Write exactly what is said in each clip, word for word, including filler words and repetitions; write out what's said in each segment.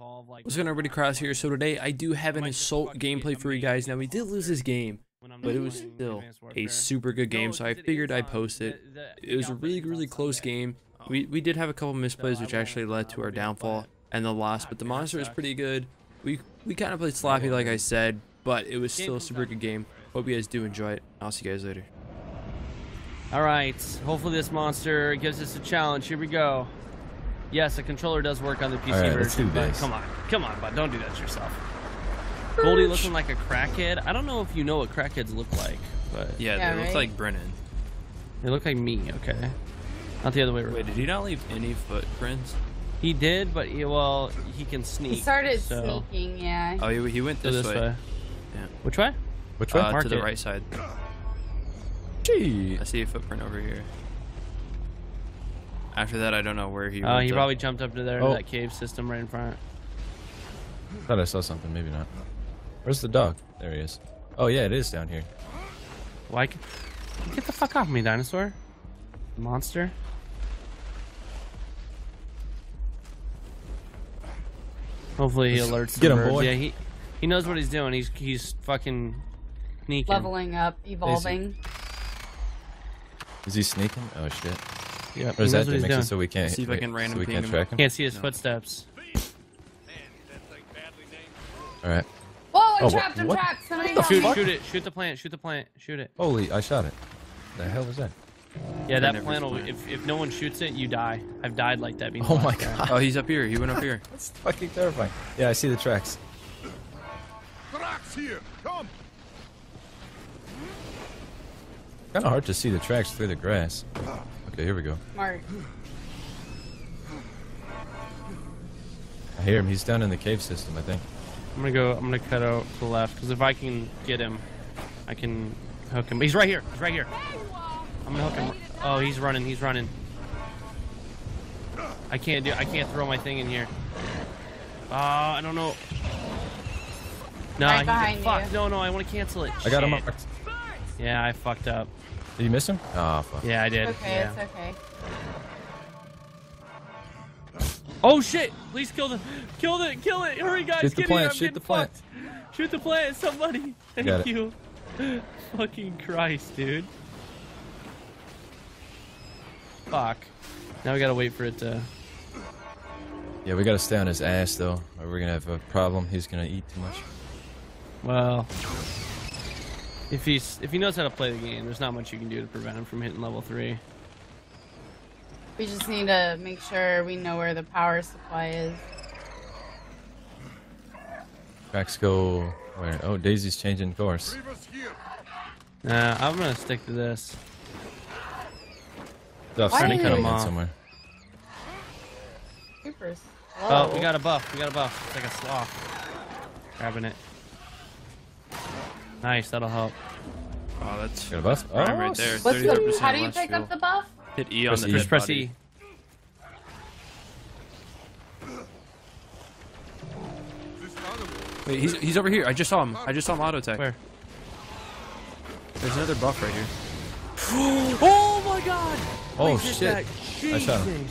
What's going on, everybody? Kryoz here. So today I do have an Assault gameplay for you guys. Now we did lose this game, but it was still a super good game, so I figured I'd post it. It was a really, really close game. We, we did have a couple misplays, which actually led to our downfall and the loss, but the monster was pretty good. We, we kind of played sloppy, like I said, but it was still a super good game. Hope you guys do enjoy it. I'll see you guys later. Alright, hopefully this monster gives us a challenge. Here we go. Yes, a controller does work on the P C right, version, but come on, come on, bud, don't do that to yourself. Goldie looking like a crackhead. I don't know if you know what crackheads look like, but yeah, yeah they right? look like Brennan. They look like me, okay? Not the other way around. Wait, did he not leave any footprints? He did, but he, well, he can sneak. He started so. sneaking, yeah. Oh, he, he went this, this way. way. Yeah. Which way? Which way? Uh, to the right side. Gee. I see a footprint over here. After that, I don't know where he. Oh, uh, he probably up. jumped up to there. Oh. That cave system right in front. I thought I saw something. Maybe not. Where's the dog? There he is. Oh yeah, it is down here. Why? Well, get the fuck off me, dinosaur! Monster. Hopefully he alerts. The get him, birds. boy. Yeah, he he knows what he's doing. He's he's fucking sneaking. Leveling up, evolving. Is he, is he sneaking? Oh shit. Yeah, or is that makes it so we can't see if I can random so we can't track him? Can't see his no. footsteps. All right. Whoa! I oh, trapped him. Trapped. Somebody help me. Shoot it! Shoot the plant! Shoot the plant! Shoot it! Holy! I shot it. The hell was that? Yeah, that plant will. If if no one shoots it, you die. I've died like that before. Oh my god! Oh, he's up here. He went up here. That's fucking terrifying. Yeah, I see the tracks. Tracks here! Come! Kind of hard to see the tracks through the grass. Okay, here we go. Mark. I hear him. He's down in the cave system, I think. I'm gonna go. I'm gonna cut out to the left because if I can get him, I can hook him. He's right here. He's right here. I'm gonna hook him. Oh, he's running. He's running. I can't do. I can't throw my thing in here. Uh, I don't know. Nah, right behind you. Fuck. No, no. I want to cancel it. I got him. Marked. Yeah, I fucked up. Did you miss him? Oh, fuck. Yeah, I did. It's okay, yeah. It's okay. Oh shit! Please kill the, kill the, kill it! Hurry, guys! Shoot the plant! Shoot the plant! Shoot the plant! Somebody! Thank you. Fucking Christ, dude! Fuck! Now we gotta wait for it to. Yeah, we gotta stay on his ass though, or we're gonna have a problem. He's gonna eat too much. Well. If he's if he knows how to play the game, there's not much you can do to prevent him from hitting level three. We just need to make sure we know where the power supply is. Tracks go where? Oh, Daisy's changing course. Nah, I'm gonna stick to this. Stuff's trying to cut him off somewhere. Creepers. Oh, we got a buff. We got a buff. It's like a sloth. Grabbing it. Nice, that'll help. Oh, that's got a buff. Oh, right there. What's the, how do you pick fuel. up the buff? Hit E on press the Just press body. E. Wait, he's he's over here. I just saw him. I just saw him auto attack. Where? There's another buff right here. Oh my god! Oh Wait, shit! I shot him.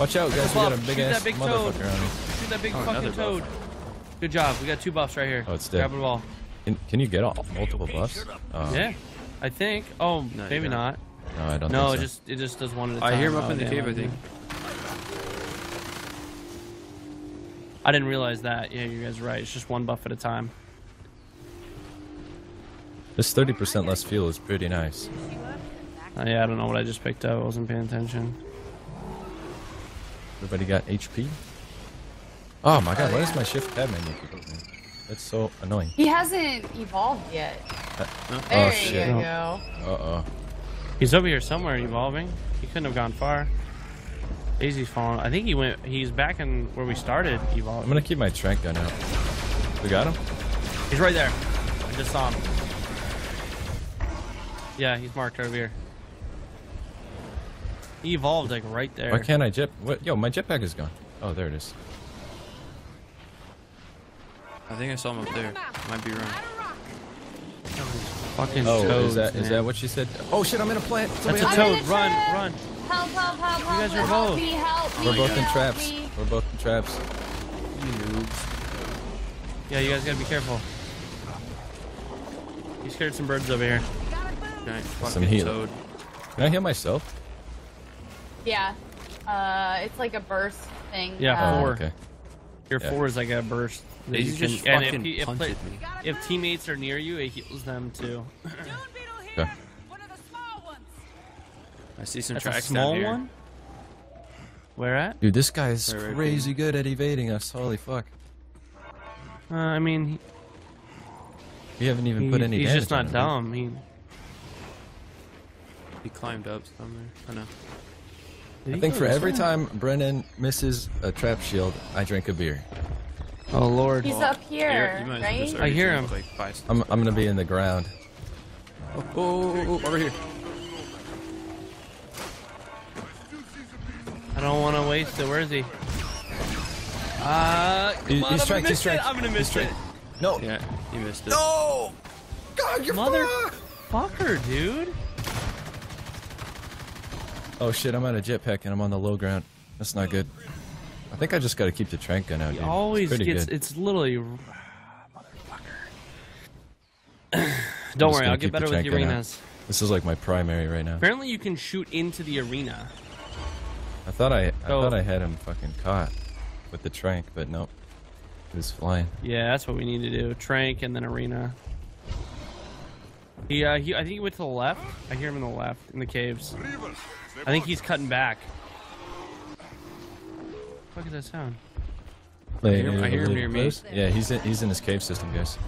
Watch out, guys! We got a big Shoot ass that big motherfucker toad. on me. Shoot that big oh, fucking toad! Buff. Good job. We got two buffs right here. Oh, it's dead. Grab it all. Can, can you get all, multiple buffs? Oh. Yeah, I think. Oh, no, maybe not. No, I don't no, think so. No, it just, it just does one at a time. I hear him up oh, in the yeah, cave, I think. I didn't realize that. Yeah, you guys are right. It's just one buff at a time. This thirty percent less fuel is pretty nice. Uh, yeah, I don't know what I just picked up. I wasn't paying attention. Everybody got H P? Oh my god, oh, yeah. What is my shift tab menu? That's so annoying. He hasn't evolved yet. Uh, no. There oh, shit. you go. Uh-oh. He's over here somewhere evolving. He couldn't have gone far. Daisy's falling. I think he went. He's back in where we started evolving. I'm gonna keep my track gun out. We got him. He's right there. I just saw him. Yeah, he's marked over here. He evolved like right there. Why can't I jet? What? Yo, my jetpack is gone. Oh, there it is. I think I saw him up there. Might be wrong. Fucking oh, toads, is that man. is that what she said? Oh shit! I'm in a plant. Somebody That's a toad. Run, run! Help! Help! Help! You guys are help both. Me, help We're me, both help in traps. Me. We're both in traps. You noob. Yeah, you guys gotta be careful. You scared some birds over here. Nice fucking toad. Can I heal myself? Yeah. Uh, it's like a burst thing. Yeah, uh, four. Okay. Your yeah. fours, like a burst. They you just can, fucking and if, if, punted if, me. If teammates are near you, it heals them too. Okay. I see some That's tracks a small down here. One? Where at? Dude, this guy is right, crazy right good at evading us. Holy fuck. Uh, I mean... He, we haven't even he, put any he's damage He's just not dumb. He, he climbed up somewhere. I oh, know. Did I think for every time Brennan misses a trap shield, I drink a beer. Oh lord. He's well, up here, you might right? I hear him. Like I'm, I'm gonna be in the ground. Oh, oh, oh, oh over here. I don't want to waste it. Where is he? Uh, come he's on, I'm gonna miss it. I'm gonna miss it. No. Yeah, you missed it. No! God, you're motherfucker, dude. Oh shit, I'm out of jetpack and I'm on the low ground. That's not good. I think I just gotta keep the trank gun out, dude. He always it's gets... Good. It's literally... Motherfucker. Don't worry, I'll get better with the arenas. Out. This is like my primary right now. Apparently you can shoot into the arena. I thought I, I so, thought I had him fucking caught with the trank, but nope. He was flying. Yeah, that's what we need to do. Trank and then arena. He, uh, he, I think he went to the left. I hear him in the left, in the caves. I think he's cutting back. What the fuck is that sound? Wait, I hear him, I hear him near me. Yeah, he's in, he's in his cave system, guys.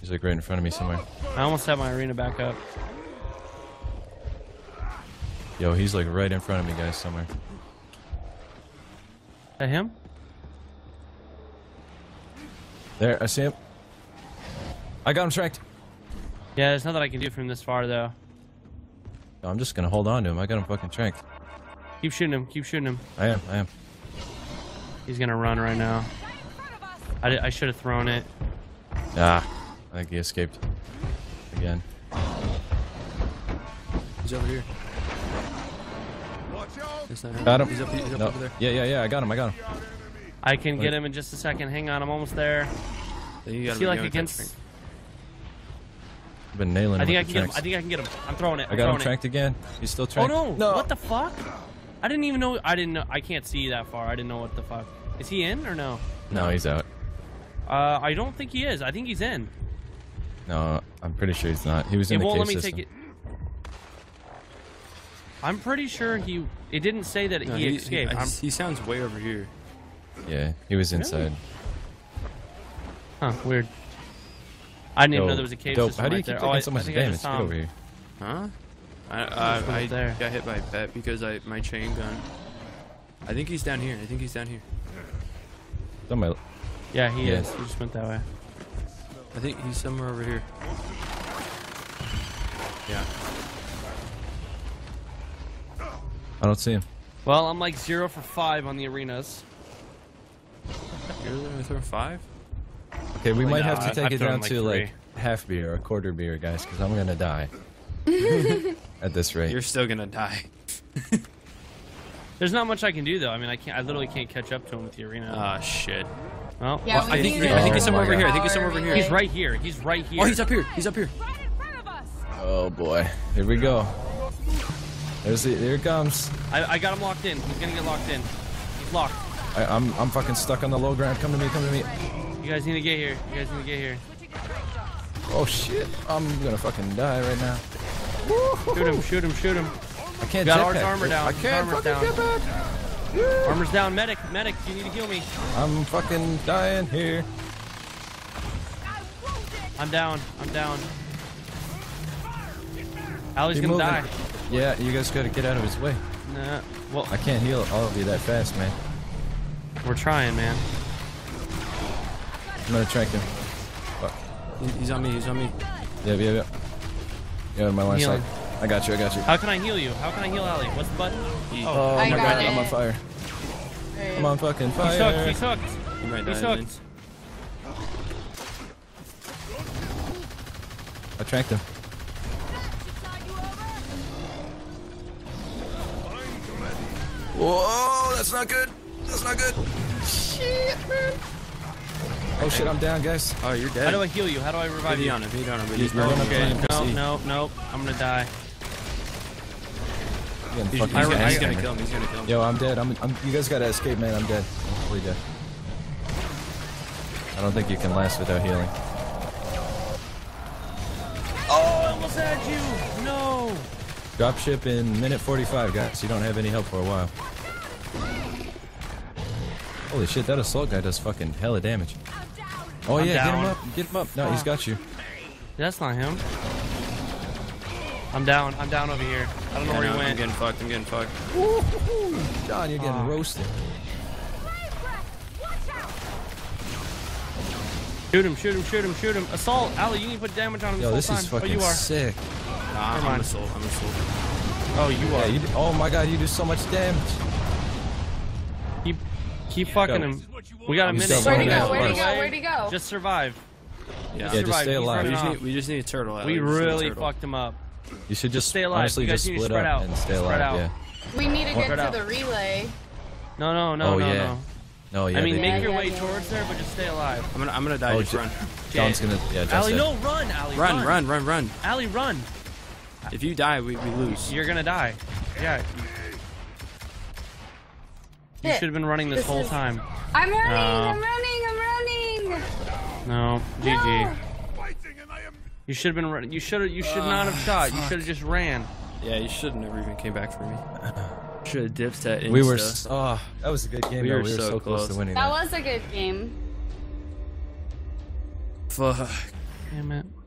He's like right in front of me somewhere. I almost have my arena back up. Yo, he's like right in front of me, guys, somewhere. Is that him? There, I see him. I got him tracked. Yeah, there's nothing I can do from this far, though. No, I'm just gonna hold on to him. I got him fucking tracked. Keep shooting him. Keep shooting him. I am. I am. He's gonna run right now. I, I should have thrown it. Ah, I think he escaped again. He's over here. Got him. He's up, he's up no. over there. Yeah, yeah, yeah. I got him. I got him. I can Wait. get him in just a second. Hang on. I'm almost there. So you gotta See, like against. Been nailing. I think I can get him. I think I can get him. I'm throwing it. I'm I got him tracked it. again. He's still tracked. Oh no. no! What the fuck? I didn't even know. I didn't know. I can't see that far. I didn't know what the fuck. Is he in or no? No, he's out. Uh, I don't think he is. I think he's in. No, I'm pretty sure he's not. He was in it the won't cave let me system. Take it. I'm pretty sure he. It didn't say that no, he, he escaped. He, I, he sounds way over here. Yeah, he was inside. Really? Huh? Weird. I didn't Yo, even know there was a cave dope. system How do you right keep there. Oh, I, so much I think damage. I just saw him. Get over here. Huh? I, uh, I, I there. got hit by a bat because I my chain gun. I think he's down here. I think he's down here. Somebody. Yeah, he yes. is. He just went that way. I think he's somewhere over here. Yeah. I don't see him. Well, I'm like zero for five on the arenas. You're only throwing five? Okay, we might have to take it down to like half beer or quarter beer, guys, because I'm gonna die. At this rate, you're still gonna die. There's not much I can do though. I mean, I can't. I literally can't catch up to him with the arena. Ah, shit. Well, I think he's somewhere over here. I think he's somewhere over here. He's right here. He's right here. Oh, he's up here. He's up here. Oh boy, here we go. There's the. There it comes. I, I got him locked in. He's gonna get locked in. He's locked. I, I'm. I'm fucking stuck on the low ground. Come to me. Come to me. You guys need to get here. You guys need to get here. Oh shit! I'm gonna fucking die right now. Shoot him! Shoot him! Shoot him! I can't. Got our armor down. I can't fucking get back. Yeah. Armor's down. Medic, medic, you need to heal me. I'm fucking dying here. I'm down. I'm down. Allie's gonna die. Yeah, you guys gotta get out of his way. Nah. Well, I can't heal all of you that fast, man. We're trying, man. I'm gonna track him. Fuck. He's on me, he's on me. Yeah, yeah, yeah. Yeah, my last side. I got you, I got you. How can I heal you? How can I heal Allie? What's the button? He, oh, oh my god, it. I'm on fire. I'm on fucking fire. He's hooked, he's hooked. He might die, he's hooked. I tracked him. Whoa, that's not good. That's not good. Shit, man. Oh, Oh shit, I'm down, guys. Oh, you're dead. How do I heal you? How do I revive you? On it, on it. Okay, no, no, no. I'm gonna die. He's, he's, gonna, he's gonna kill him. He's gonna kill him. Yo, I'm dead. I'm, I'm. You guys gotta escape, man. I'm dead. I'm totally dead. I don't think you can last without healing. Oh, I almost had you. No. Dropship in minute forty-five, guys. You don't have any help for a while. Holy shit, that assault guy does fucking hella damage. Oh yeah, get him up, get him up. No, oh. He's got you. That's not him. I'm down, I'm down over here. I don't yeah, know where no, he went. I'm getting fucked, I'm getting fucked. Woo-hoo-hoo. John, you're getting oh. roasted. Shoot him, shoot him, shoot him, shoot him. Assault, Allie, you need to put damage on him. Yo, this time. is fucking oh, you are. sick. Nah, Never I'm mind. assault, I'm assault. Oh, you yeah, are. You do, oh my god, you do so much damage. Keep... Keep fucking him. We got a minute. Where'd he go? Where'd he go? Where'd he go? Just survive. Yeah, yeah just stay alive. We just, need, we just need a turtle. Out. We really fucked him up. You should just, just stay alive. Honestly, you guys just split up out. and stay alive. Out. Yeah. We need to get to the relay. No, no, no, oh, no, yeah. no. No, yeah. I mean, make yeah, your yeah, way yeah, towards yeah. there, but just stay alive. I'm gonna, I'm gonna die. Oh, just run. John's gonna. Yeah, Allie, no, run, Allie. Run, run, run, run. Allie, run. If you die, we lose. You're gonna die. Yeah. You should have been running this, this whole is... time. I'm running, uh, I'm running, I'm running. No, no. G G. You should have been running. You should you should uh, not have shot. Fuck. You should have just ran. Yeah, you should have never even came back for me. Should have dipped that insta. We were so, oh, that was a good game. We, were, we were so, so close. close to winning. That, that was a good game. Fuck. Damn it.